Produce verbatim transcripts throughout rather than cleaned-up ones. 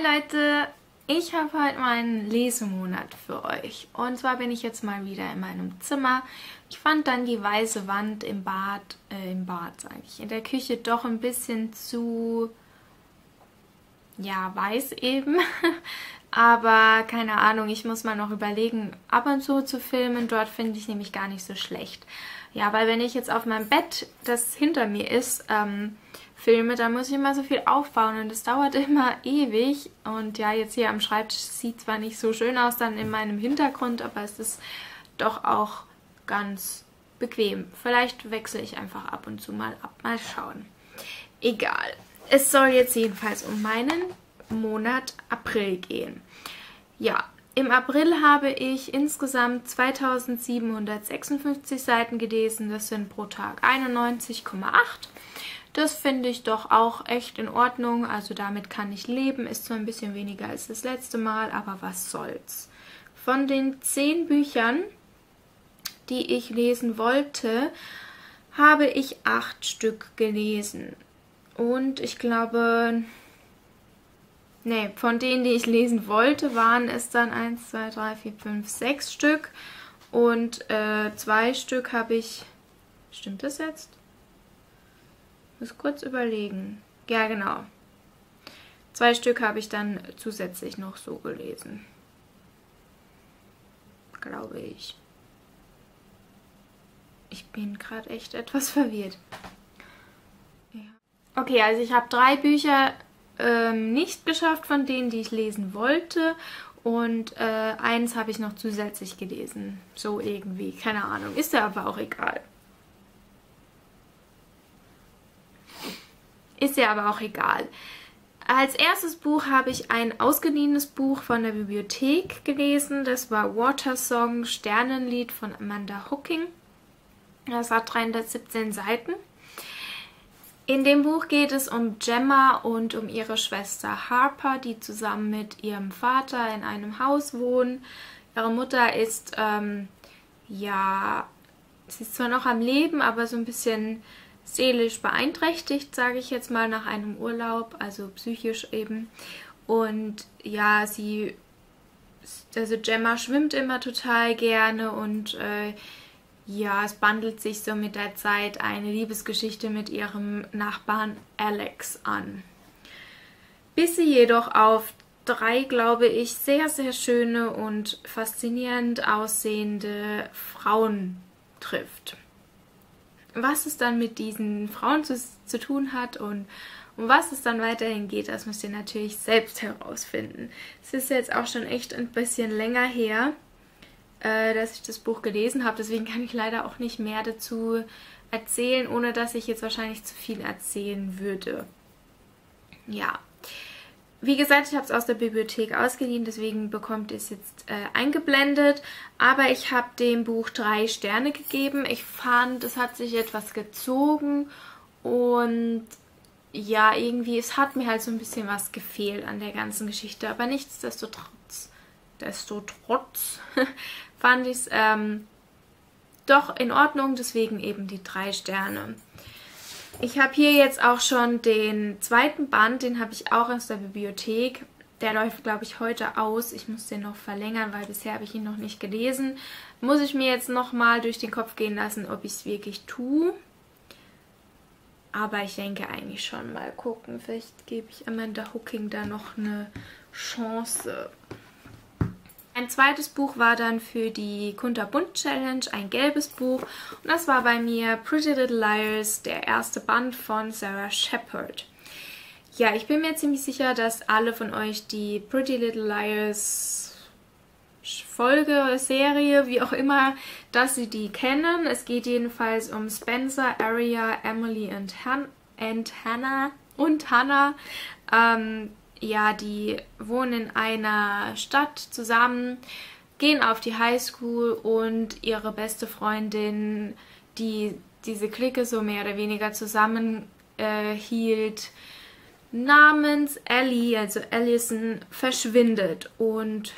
Hi Leute, ich habe heute meinen Lesemonat für euch. Und zwar bin ich jetzt mal wieder in meinem Zimmer. Ich fand dann die weiße Wand im Bad, äh, im Bad sage ich, in der Küche doch ein bisschen zu, ja, weiß eben. Aber keine Ahnung, ich muss mal noch überlegen, ab und zu zu filmen. Dort finde ich nämlich gar nicht so schlecht. Ja, weil wenn ich jetzt auf meinem Bett, das hinter mir ist, ähm, filme, da muss ich immer so viel aufbauen und es dauert immer ewig. Und ja, jetzt hier am Schreibtisch sieht zwar nicht so schön aus, dann in meinem Hintergrund, aber es ist doch auch ganz bequem. Vielleicht wechsle ich einfach ab und zu mal ab. Mal schauen. Egal. Es soll jetzt jedenfalls um meinen Monat April gehen. Ja, im April habe ich insgesamt zweitausendsiebenhundertsechsundfünfzig Seiten gelesen. Das sind pro Tag einundneunzig Komma acht. Das finde ich doch auch echt in Ordnung, also damit kann ich leben, ist zwar ein bisschen weniger als das letzte Mal, aber was soll's. Von den zehn Büchern, die ich lesen wollte, habe ich acht Stück gelesen. Und ich glaube, nee, von denen, die ich lesen wollte, waren es dann eins, zwei, drei, vier, fünf, sechs Stück. Und äh, zwei Stück habe ich, stimmt das jetzt? Muss kurz überlegen. Ja, genau. Zwei Stück habe ich dann zusätzlich noch so gelesen. Glaube ich. Ich bin gerade echt etwas verwirrt. Ja. Okay, also ich habe drei Bücher ähm, nicht geschafft von denen, die ich lesen wollte. Und äh, eins habe ich noch zusätzlich gelesen. So irgendwie. Keine Ahnung. Ist ja aber auch egal. Ist ja aber auch egal. Als erstes Buch habe ich ein ausgeliehenes Buch von der Bibliothek gelesen. Das war Watersong Sternenlied von Amanda Hocking. Das hat dreihundertsiebzehn Seiten. In dem Buch geht es um Gemma und um ihre Schwester Harper, die zusammen mit ihrem Vater in einem Haus wohnen. Ihre Mutter ist, ähm, ja, sie ist zwar noch am Leben, aber so ein bisschen seelisch beeinträchtigt, sage ich jetzt mal, nach einem Urlaub, also psychisch eben. Und ja, sie, also Gemma schwimmt immer total gerne und äh, ja, es bandelt sich so mit der Zeit eine Liebesgeschichte mit ihrem Nachbarn Alex an. Bis sie jedoch auf drei, glaube ich, sehr, sehr schöne und faszinierend aussehende Frauen trifft. Was es dann mit diesen Frauen zu, zu tun hat und um was es dann weiterhin geht, das müsst ihr natürlich selbst herausfinden. Es ist jetzt auch schon echt ein bisschen länger her, äh, dass ich das Buch gelesen habe, deswegen kann ich leider auch nicht mehr dazu erzählen, ohne dass ich jetzt wahrscheinlich zu viel erzählen würde. Ja, wie gesagt, ich habe es aus der Bibliothek ausgeliehen, deswegen bekommt ihr es jetzt äh, eingeblendet. Aber ich habe dem Buch drei Sterne gegeben. Ich fand, es hat sich etwas gezogen und ja, irgendwie, es hat mir halt so ein bisschen was gefehlt an der ganzen Geschichte. Aber nichtsdestotrotz, desto trotz fand ich es ähm, doch in Ordnung, deswegen eben die drei Sterne. Ich habe hier jetzt auch schon den zweiten Band, den habe ich auch aus der Bibliothek. Der läuft, glaube ich, heute aus. Ich muss den noch verlängern, weil bisher habe ich ihn noch nicht gelesen. Muss ich mir jetzt nochmal durch den Kopf gehen lassen, ob ich es wirklich tue. Aber ich denke eigentlich schon mal gucken. Vielleicht gebe ich Amanda Hocking da noch eine Chance. Ein zweites Buch war dann für die Kunterbunt-Challenge, ein gelbes Buch. Und das war bei mir Pretty Little Liars, der erste Band von Sarah Shepherd. Ja, ich bin mir ziemlich sicher, dass alle von euch die Pretty Little Liars Folge, Serie, wie auch immer, dass sie die kennen. Es geht jedenfalls um Spencer, Aria, Emily und, Han und Hannah. Und Hannah. Ähm, Ja, die wohnen in einer Stadt zusammen, gehen auf die Highschool und ihre beste Freundin, die diese Clique so mehr oder weniger zusammen äh, hielt, namens Ellie, also Allison, verschwindet. Und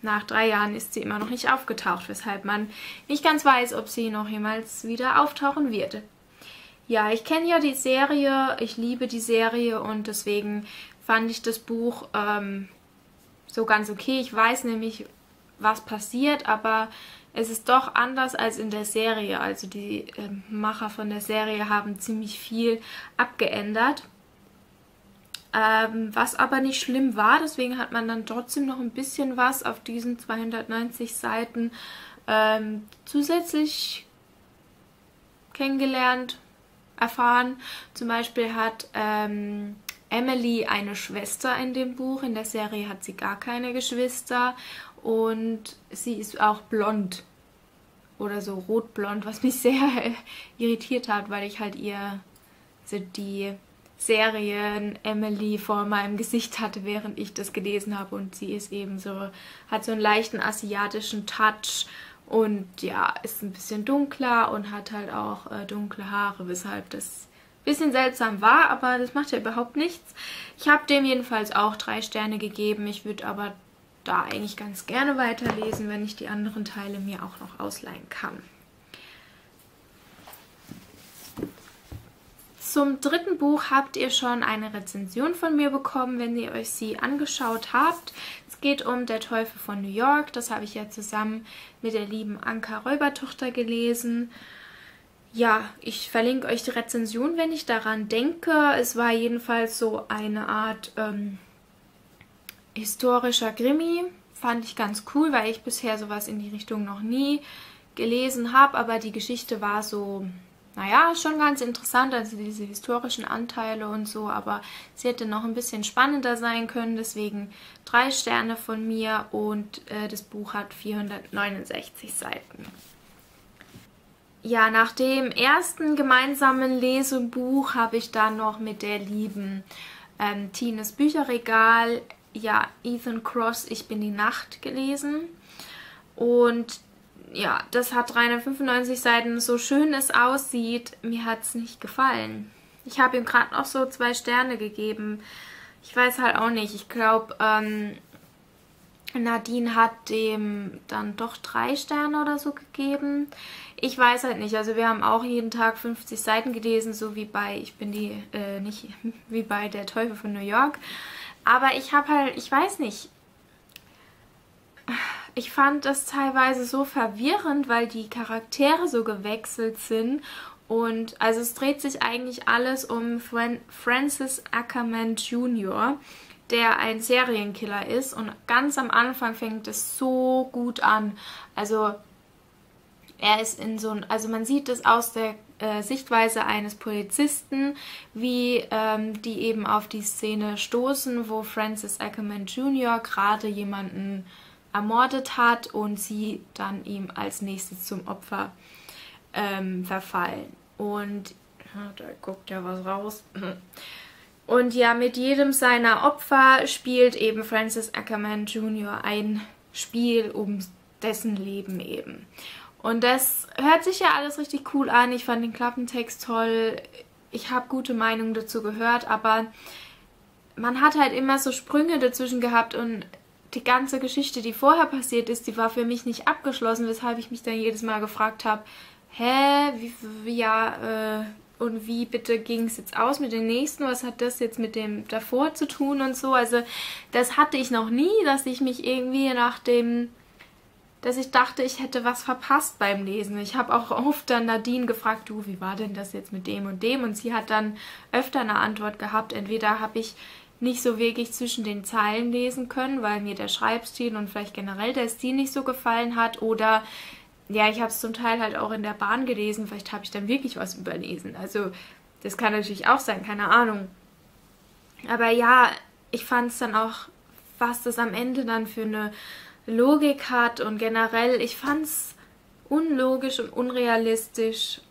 nach drei Jahren ist sie immer noch nicht aufgetaucht, weshalb man nicht ganz weiß, ob sie noch jemals wieder auftauchen wird. Ja, ich kenne ja die Serie, ich liebe die Serie und deswegen fand ich das Buch ähm, so ganz okay. Ich weiß nämlich, was passiert, aber es ist doch anders als in der Serie. Also die äh, Macher von der Serie haben ziemlich viel abgeändert. Ähm, was aber nicht schlimm war, deswegen hat man dann trotzdem noch ein bisschen was auf diesen zweihundertneunzig Seiten ähm, zusätzlich kennengelernt, erfahren. Zum Beispiel hat ähm, Emily eine Schwester in dem Buch, in der Serie hat sie gar keine Geschwister und sie ist auch blond oder so rotblond, was mich sehr irritiert hat, weil ich halt ihr also die Serien Emily vor meinem Gesicht hatte, während ich das gelesen habe, und sie ist eben so, hat so einen leichten asiatischen Touch und ja, ist ein bisschen dunkler und hat halt auch äh, dunkle Haare, weshalb das ein bisschen seltsam war, aber das macht ja überhaupt nichts. Ich habe dem jedenfalls auch drei Sterne gegeben, ich würde aber da eigentlich ganz gerne weiterlesen, wenn ich die anderen Teile mir auch noch ausleihen kann. Zum dritten Buch habt ihr schon eine Rezension von mir bekommen, wenn ihr euch sie angeschaut habt. Es geht um Der Teufel von New York. Das habe ich ja zusammen mit der lieben Anka Räubertochter gelesen. Ja, ich verlinke euch die Rezension, wenn ich daran denke. Es war jedenfalls so eine Art ähm, historischer Krimi. Fand ich ganz cool, weil ich bisher sowas in die Richtung noch nie gelesen habe. Aber die Geschichte war so... Naja, schon ganz interessant, also diese historischen Anteile und so, aber sie hätte noch ein bisschen spannender sein können, deswegen drei Sterne von mir und äh, das Buch hat vierhundertneunundsechzig Seiten. Ja, nach dem ersten gemeinsamen Lesebuch habe ich dann noch mit der lieben ähm, Tines Bücherregal, ja, Ethan Cross, Ich bin die Nacht gelesen und ja, das hat dreihundertfünfundneunzig Seiten, so schön es aussieht, mir hat es nicht gefallen. Ich habe ihm gerade noch so zwei Sterne gegeben. Ich weiß halt auch nicht, ich glaube, ähm, Nadine hat dem dann doch drei Sterne oder so gegeben. Ich weiß halt nicht, also wir haben auch jeden Tag fünfzig Seiten gelesen, so wie bei, ich bin die, äh, nicht, wie bei Der Teufel von New York. Aber ich habe halt, ich weiß nicht, ich fand das teilweise so verwirrend, weil die Charaktere so gewechselt sind und also es dreht sich eigentlich alles um Fran- Francis Ackerman Junior, der ein Serienkiller ist und ganz am Anfang fängt es so gut an. Also er ist in so ein, also man sieht es aus der äh, Sichtweise eines Polizisten, wie ähm, die eben auf die Szene stoßen, wo Francis Ackerman Junior gerade jemanden ermordet hat und sie dann ihm als nächstes zum Opfer ähm, verfallen. Und da guckt ja was raus. Und ja, mit jedem seiner Opfer spielt eben Francis Ackerman Junior ein Spiel um dessen Leben eben. Und das hört sich ja alles richtig cool an. Ich fand den Klappentext toll. Ich habe gute Meinungen dazu gehört, aber man hat halt immer so Sprünge dazwischen gehabt und die ganze Geschichte, die vorher passiert ist, die war für mich nicht abgeschlossen, weshalb ich mich dann jedes Mal gefragt habe, hä, wie, wie, ja, äh, und wie bitte ging es jetzt aus mit dem nächsten? Was hat das jetzt mit dem davor zu tun und so? Also das hatte ich noch nie, dass ich mich irgendwie nach dem, dass ich dachte, ich hätte was verpasst beim Lesen. Ich habe auch oft dann Nadine gefragt, du, wie war denn das jetzt mit dem und dem? Und sie hat dann öfter eine Antwort gehabt. Entweder habe ich nicht so wirklich zwischen den Zeilen lesen können, weil mir der Schreibstil und vielleicht generell der Stil nicht so gefallen hat. Oder, ja, ich habe es zum Teil halt auch in der Bahn gelesen, vielleicht habe ich dann wirklich was überlesen. Also, das kann natürlich auch sein, keine Ahnung. Aber ja, ich fand es dann auch, was das am Ende dann für eine Logik hat. Und generell, ich fand es unlogisch und unrealistisch.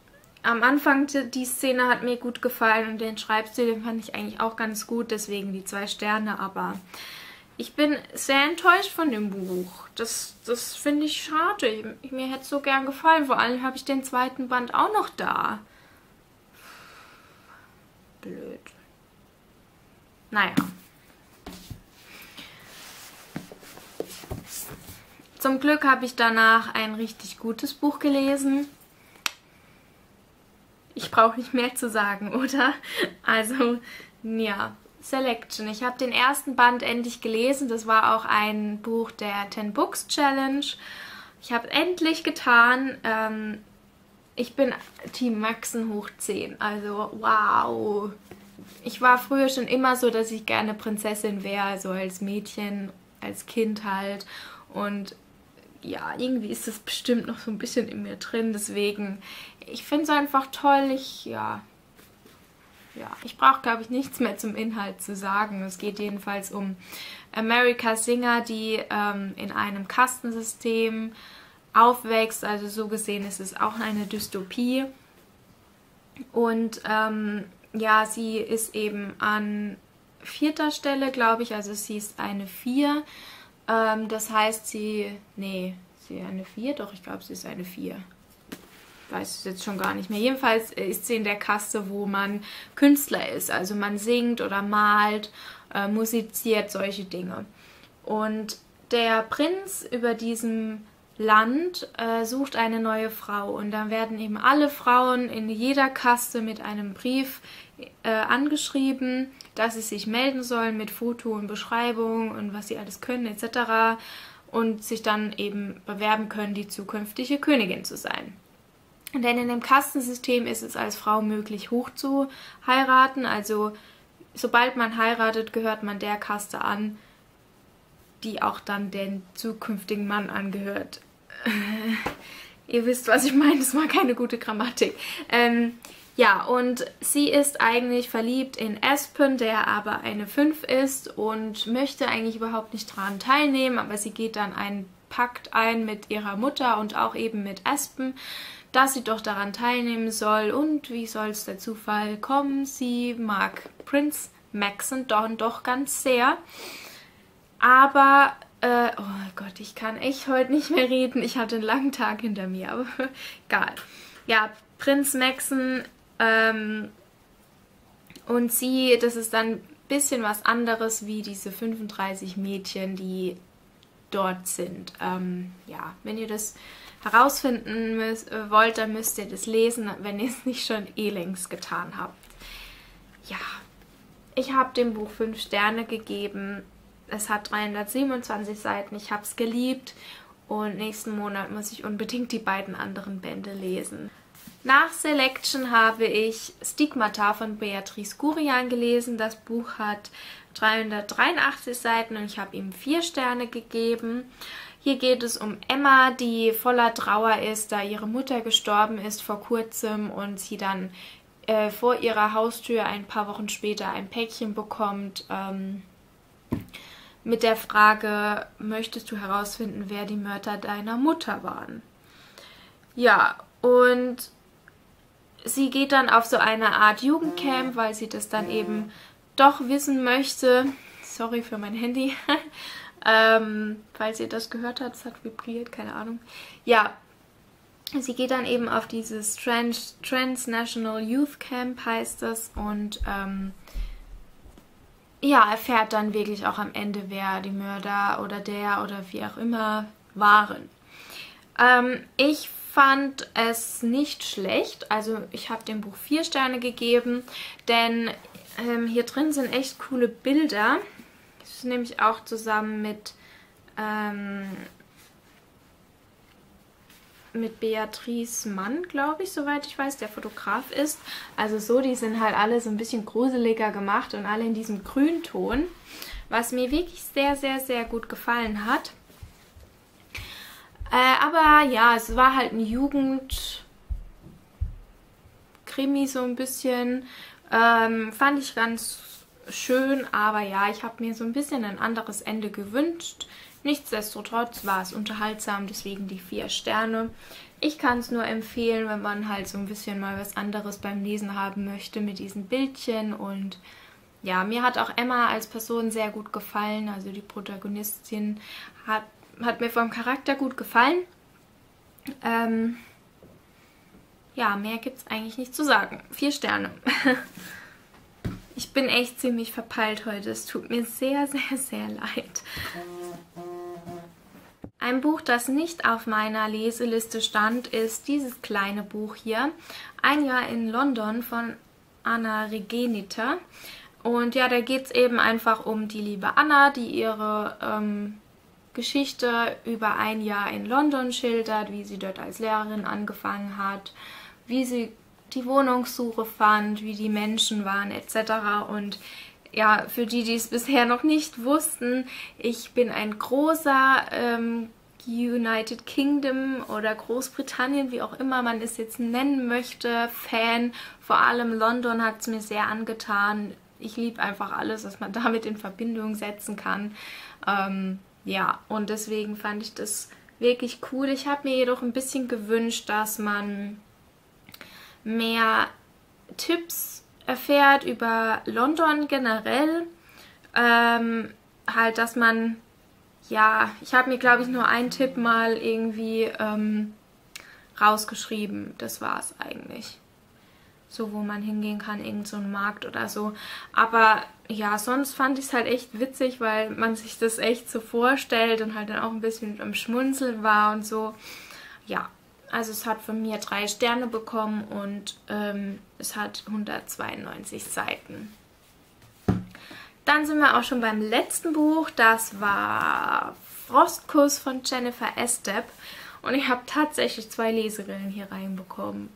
Am Anfang, die Szene hat mir gut gefallen und den Schreibstil, den fand ich eigentlich auch ganz gut, deswegen die zwei Sterne, aber ich bin sehr enttäuscht von dem Buch. Das, das finde ich schade, ich, mir hätte es so gern gefallen, vor allem habe ich den zweiten Band auch noch da. Blöd. Naja. Zum Glück habe ich danach ein richtig gutes Buch gelesen. Ich brauche nicht mehr zu sagen, oder? Also, ja, Selection. Ich habe den ersten Band endlich gelesen. Das war auch ein Buch der ten Books Challenge. Ich habe endlich getan. Ähm, ich bin Team Maxen hoch zehn. Also wow. Ich war früher schon immer so, dass ich gerne Prinzessin wäre. Also als Mädchen, als Kind halt. Und ja, irgendwie ist das bestimmt noch so ein bisschen in mir drin. Deswegen, ich finde es einfach toll. Ich, ja... Ja, ich brauche, glaube ich, nichts mehr zum Inhalt zu sagen. Es geht jedenfalls um Americas Singer, die ähm, in einem Kastensystem aufwächst. Also so gesehen ist es auch eine Dystopie. Und ähm, ja, sie ist eben an vierter Stelle, glaube ich. Also sie ist eine vier. Ähm, das heißt, sie... Nee, sie ist eine vier? Doch, ich glaube, sie ist eine vier. Weiß ich jetzt schon gar nicht mehr. Jedenfalls ist sie in der Kaste, wo man Künstler ist. Also man singt oder malt, äh, musiziert, solche Dinge. Und der Prinz über diesem Land äh, sucht eine neue Frau. Und dann werden eben alle Frauen in jeder Kaste mit einem Brief äh, angeschrieben, dass sie sich melden sollen mit Foto und Beschreibung und was sie alles können et cetera. Und sich dann eben bewerben können, die zukünftige Königin zu sein. Denn in dem Kastensystem ist es als Frau möglich, hoch zu heiraten. Also sobald man heiratet, gehört man der Kaste an, die auch dann den zukünftigen Mann angehört. Ihr wisst, was ich meine. Das war keine gute Grammatik. Ähm, ja, und sie ist eigentlich verliebt in Aspen, der aber eine fünf ist und möchte eigentlich überhaupt nicht daran teilnehmen. Aber sie geht dann einen Pakt ein mit ihrer Mutter und auch eben mit Aspen, dass sie doch daran teilnehmen soll, und wie soll es der Zufall kommen, sie mag Prinz Maxen Don doch ganz sehr. Aber, äh, oh Gott, ich kann echt heute nicht mehr reden, ich hatte einen langen Tag hinter mir, aber egal. Ja, Prinz Maxen ähm, und sie, das ist dann ein bisschen was anderes wie diese fünfunddreißig Mädchen, die dort sind. Ähm, ja, wenn ihr das herausfinden müsst, äh, wollt, dann müsst ihr das lesen, wenn ihr es nicht schon eh längst getan habt. Ja, ich habe dem Buch fünf Sterne gegeben. Es hat dreihundertsiebenundzwanzig Seiten. Ich habe es geliebt und nächsten Monat muss ich unbedingt die beiden anderen Bände lesen. Nach Selection habe ich Stigmata von Beatrice Gurian gelesen. Das Buch hat dreihundertdreiundachtzig Seiten und ich habe ihm vier Sterne gegeben. Hier geht es um Emma, die voller Trauer ist, da ihre Mutter gestorben ist vor kurzem und sie dann äh, vor ihrer Haustür ein paar Wochen später ein Päckchen bekommt ähm, mit der Frage, möchtest du herausfinden, wer die Mörder deiner Mutter waren? Ja, und sie geht dann auf so eine Art Jugendcamp, weil sie das dann eben doch wissen möchte. Sorry für mein Handy. Ähm, falls ihr das gehört habt, es hat vibriert, keine Ahnung. Ja, sie geht dann eben auf dieses Trans Transnational Youth Camp, heißt das, und ähm, ja, erfährt dann wirklich auch am Ende, wer die Mörder oder der oder wie auch immer waren. Ähm, ich fand es nicht schlecht, also ich habe dem Buch vier Sterne gegeben, denn ähm, hier drin sind echt coole Bilder. Das nehme ich auch zusammen mit, ähm, mit Beatrice Mann, glaube ich, soweit ich weiß, der Fotograf ist. Also so, die sind halt alle so ein bisschen gruseliger gemacht und alle in diesem Grünton, was mir wirklich sehr, sehr, sehr gut gefallen hat. Äh, aber ja, es war halt ein Jugend-Krimi so ein bisschen, ähm, fand ich ganz schön, aber ja, ich habe mir so ein bisschen ein anderes Ende gewünscht. Nichtsdestotrotz war es unterhaltsam, deswegen die vier Sterne. Ich kann es nur empfehlen, wenn man halt so ein bisschen mal was anderes beim Lesen haben möchte mit diesen Bildchen. Und ja, mir hat auch Emma als Person sehr gut gefallen, also die Protagonistin hat, hat mir vom Charakter gut gefallen. Ähm, ja, mehr gibt es eigentlich nicht zu sagen. Vier Sterne. Ich bin echt ziemlich verpeilt heute. Es tut mir sehr, sehr, sehr leid. Ein Buch, das nicht auf meiner Leseliste stand, ist dieses kleine Buch hier. Ein Jahr in London von Anna Regeniter. Und ja, da geht es eben einfach um die liebe Anna, die ihre ähm, Geschichte über ein Jahr in London schildert, wie sie dort als Lehrerin angefangen hat, wie sie die Wohnungssuche fand, wie die Menschen waren et cetera. Und ja, für die, die es bisher noch nicht wussten, ich bin ein großer ähm, United Kingdom oder Großbritannien, wie auch immer man es jetzt nennen möchte, Fan. Vor allem London hat es mir sehr angetan. Ich liebe einfach alles, was man damit in Verbindung setzen kann. Ähm, ja, und deswegen fand ich das wirklich cool. Ich habe mir jedoch ein bisschen gewünscht, dass man mehr Tipps erfährt über London generell. Ähm, halt, dass man, ja, ich habe mir, glaube ich, nur einen Tipp mal irgendwie ähm, rausgeschrieben. Das war es eigentlich. So, wo man hingehen kann, irgend so ein Markt oder so. Aber ja, sonst fand ich es halt echt witzig, weil man sich das echt so vorstellt und halt dann auch ein bisschen am Schmunzeln war und so. Ja, also es hat von mir drei Sterne bekommen und ähm, es hat hundertzweiundneunzig Seiten. Dann sind wir auch schon beim letzten Buch. Das war Frostkuss von Jennifer Estep. Und ich habe tatsächlich zwei Leserillen hier reinbekommen.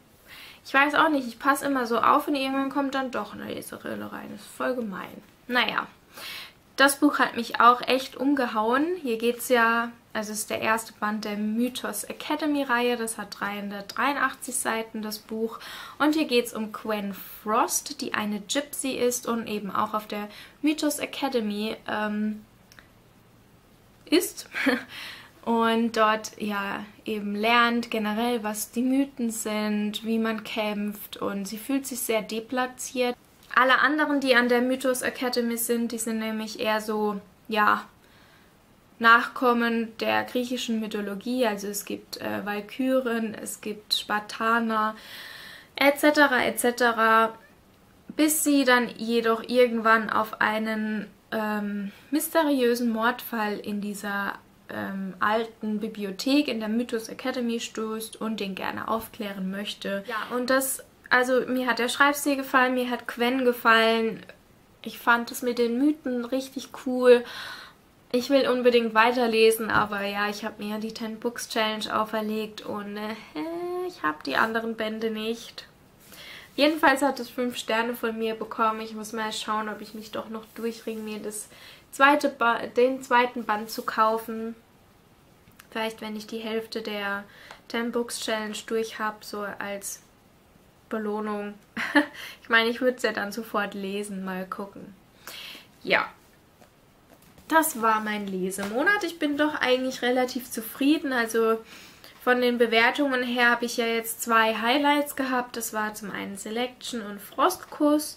Ich weiß auch nicht, ich passe immer so auf und irgendwann kommt dann doch eine Leserille rein. Das ist voll gemein. Naja, das Buch hat mich auch echt umgehauen. Hier geht es ja, also es ist der erste Band der Mythos Academy Reihe. Das hat dreihundertdreiundachtzig Seiten, das Buch. Und hier geht es um Gwen Frost, die eine Gypsy ist und eben auch auf der Mythos Academy ähm, ist. Und dort ja eben lernt generell, was die Mythen sind, wie man kämpft, und sie fühlt sich sehr deplatziert. Alle anderen, die an der Mythos Academy sind, die sind nämlich eher so, ja, Nachkommen der griechischen Mythologie. Also es gibt äh, Walküren, es gibt Spartaner, et cetera et cetera. Bis sie dann jedoch irgendwann auf einen ähm, mysteriösen Mordfall in dieser Ähm, alten Bibliothek in der Mythos Academy stößt und den gerne aufklären möchte. Ja, und das, also mir hat der Schreibstil gefallen, mir hat Gwen gefallen. Ich fand es mit den Mythen richtig cool. Ich will unbedingt weiterlesen, aber ja, ich habe mir die ten Books Challenge auferlegt und äh, ich habe die anderen Bände nicht. Jedenfalls hat es fünf Sterne von mir bekommen. Ich muss mal schauen, ob ich mich doch noch durchringe, mir das zweite ba den zweiten Band zu kaufen. Vielleicht, wenn ich die Hälfte der ten Books Challenge durch habe, so als Belohnung. Ich meine, ich würde es ja dann sofort lesen, mal gucken. Ja, das war mein Lesemonat. Ich bin doch eigentlich relativ zufrieden, also von den Bewertungen her habe ich ja jetzt zwei Highlights gehabt. Das war zum einen Selection und Frostkuss.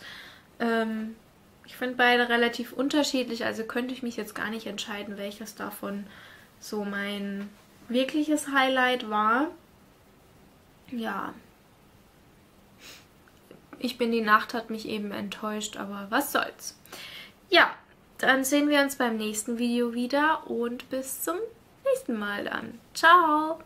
Ähm, ich finde beide relativ unterschiedlich, also könnte ich mich jetzt gar nicht entscheiden, welches davon so mein wirkliches Highlight war. Ja. Ich bin die Nacht hat mich eben enttäuscht, aber was soll's. Ja, dann sehen wir uns beim nächsten Video wieder und bis zum nächsten Mal dann. Ciao!